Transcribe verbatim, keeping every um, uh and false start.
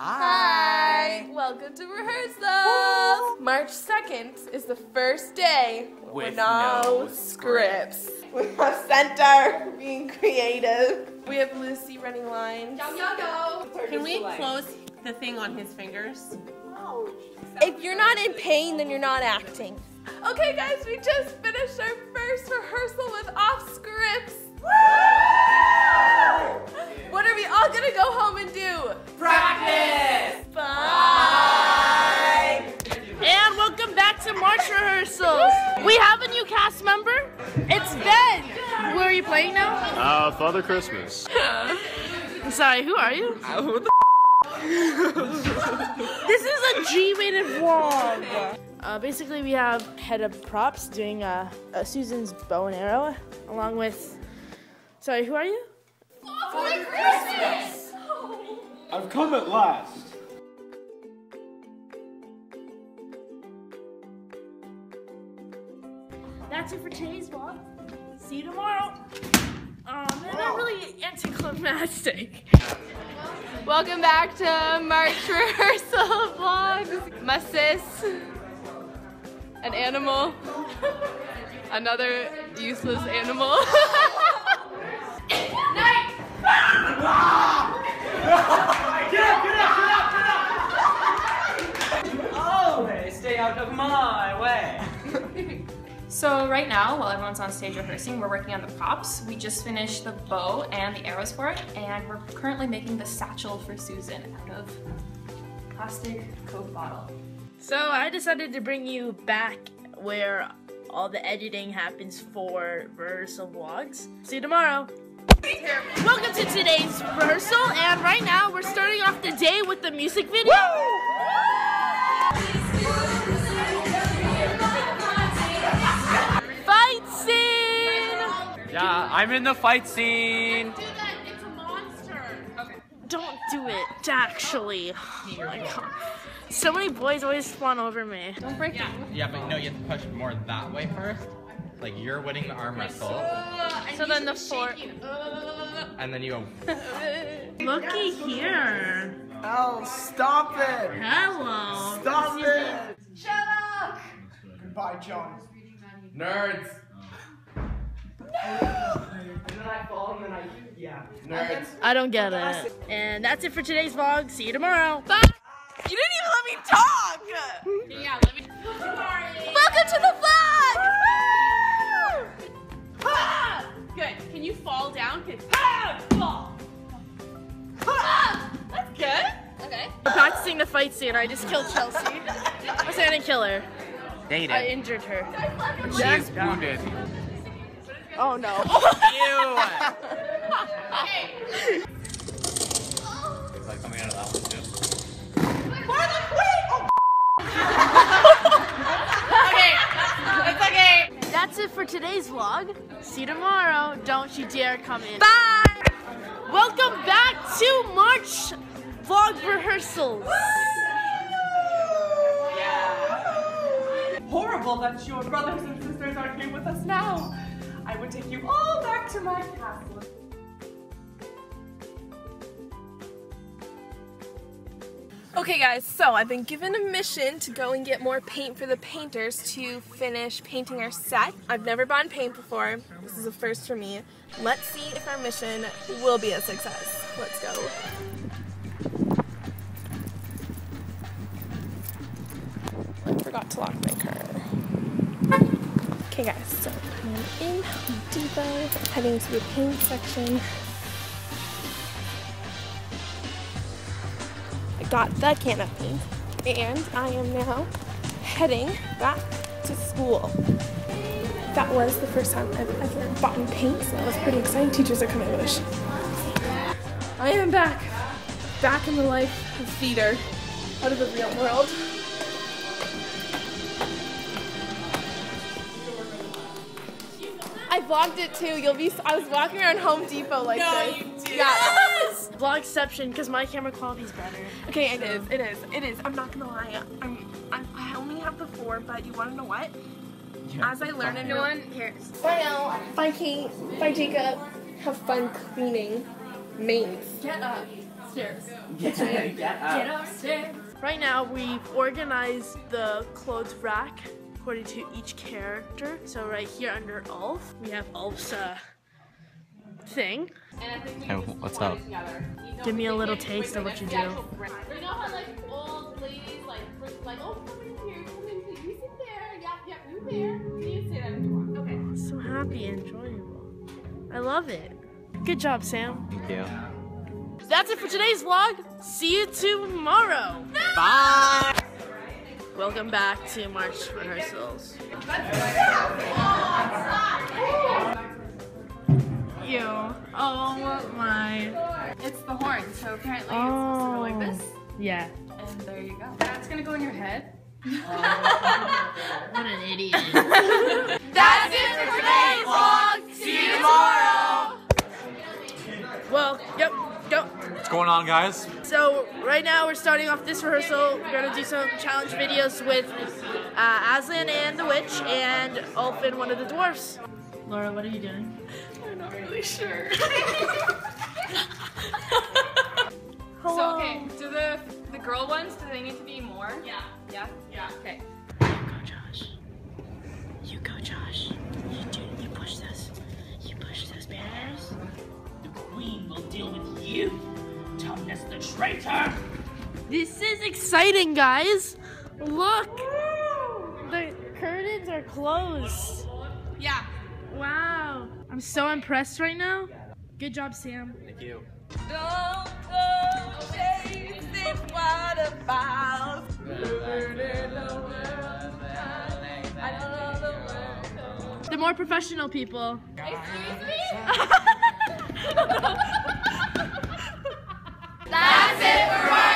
Hi. Hi! Welcome to rehearsal! Woo. March second is the first day with, with no, no scripts. scripts. We have Center being creative. We have Lucy running lines. Yo, yo, yo. Can we close the thing on his fingers? Ouch. If you're not in pain, then you're not acting. Okay guys, we just finished our first rehearsal with off scripts. Woo! What are we all gonna go home and do? Practice! Bye! And welcome back to March rehearsals. We have a new cast member. It's Ben. Who are you playing now? Uh, Father Christmas. I'm sorry, who are you? Uh, who the This is a G-rated vlog. Uh, basically, we have head of props doing uh, uh, Susan's bow and arrow, along with. Sorry, who are you? Father Christmas! Oh. I've come at last. That's it for today's vlog. See you tomorrow. Um, they're not really anticlimactic. Welcome back to March rehearsal vlogs. My sis, an animal, another useless animal. Night! Get up! Get up! Get up! Get up! Always stay out of my way. So right now, while everyone's on stage rehearsing, we're working on the props. We just finished the bow and the arrows for it, and we're currently making the satchel for Susan out of plastic Coke bottle. So I decided to bring you back where all the editing happens for rehearsal vlogs. See you tomorrow. Welcome to today's rehearsal, and right now we're starting off the day with the music video. Woo! Yeah, I'm in the fight scene. Don't do that. It's a monster. Okay. Don't do it. Actually, oh my god, so many boys always spawn over me. Don't break yeah. them. Yeah, but no, you have to push more that way first. Like you're winning the arm wrestle. Uh, so then the four. Uh, and then you go. Looky here. Oh, stop it. Hello. Stop it. Shut up. Goodbye, John. Nerds. No! And then I fall and then I, yeah. Nerds. I don't get it. And that's it for today's vlog. See you tomorrow. Bye! You didn't even let me talk! Yeah, let me. Sorry. Welcome to the vlog! Woo! Ha! Good. Can you fall down? Can ha! Fall! Ha! That's good. Okay. We're practicing the fight scene. I just killed Chelsea. I said I didn't kill her. They did. I injured her. She is wounded. Oh no. Ew. It's like coming out of that one too. Wait, why the wait? Oh Okay. It's okay. That's it for today's vlog. See you tomorrow. Don't you dare come in. Bye! Welcome back to March vlog rehearsals. Yeah. Horrible that your brothers and sisters aren't here with us now. I would take you all back to my castle. Okay guys, so I've been given a mission to go and get more paint for the painters to finish painting our set. I've never bought paint before. This is a first for me. Let's see if our mission will be a success. Let's go. I forgot to lock my car. Okay guys, so I'm in Home Depot, heading to the paint section. I got the can of paint, and I am now heading back to school. That was the first time I've ever bought paint, so that was pretty exciting. Teachers are coming, I wish. I am back, back in the life of theater, out of the real world. I vlogged it too. You'll be. I was walking around Home Depot like no, this. No, you did. Yes. Vlogception, because my camera quality's better. Okay, so. It is. It is. It is. I'm not gonna lie. I'm. I'm I only have the four, but you wanna know what? Yeah. As I learn, and no one cares. Bye now. Bye Kate. Bye Jacob. Have fun cleaning. Mains. Get up. upstairs. Yeah, get, get, up. get upstairs. Right now, we've organized the clothes rack according to each character. So right here under Ulf, we have Ulf's uh, thing. And I think we hey, what's up? Give me a little taste of what you do. You know how like old ladies like, like oh, come in here, come in here, you sit there, yep, yep, you there, you sit there if you want. Okay. It's so happy and enjoyable. I love it. Good job, Sam. Thank you. That's it for today's vlog. See you tomorrow. Bye. Welcome back to March rehearsals. You. Oh my. It's the horn, so apparently oh. it's supposed to go like this. Yeah. And there you go. That's gonna go in your head. Oh. What an idiot. That's it for today's vlog. See you tomorrow. Well, yep. Go. What's going on, guys? So right now we're starting off this rehearsal. We're gonna do some challenge videos with uh, Aslan and the witch, and Ulf and one of the dwarfs. Laura, what are you doing? I'm not really sure. Hello. So okay, do the the girl ones? Do they need to be more? Yeah. Yeah. Yeah. Okay. You go, Josh. You go, Josh. You do. You push this. You push those banners. Queen will deal with you, Tumnus the traitor. This is exciting, guys. Look, the curtains are closed. Yeah. Wow. I'm so impressed right now. Good job, Sam. Thank you. Don't go chasing waterfalls. The more professional people. Excuse me? That's it for us.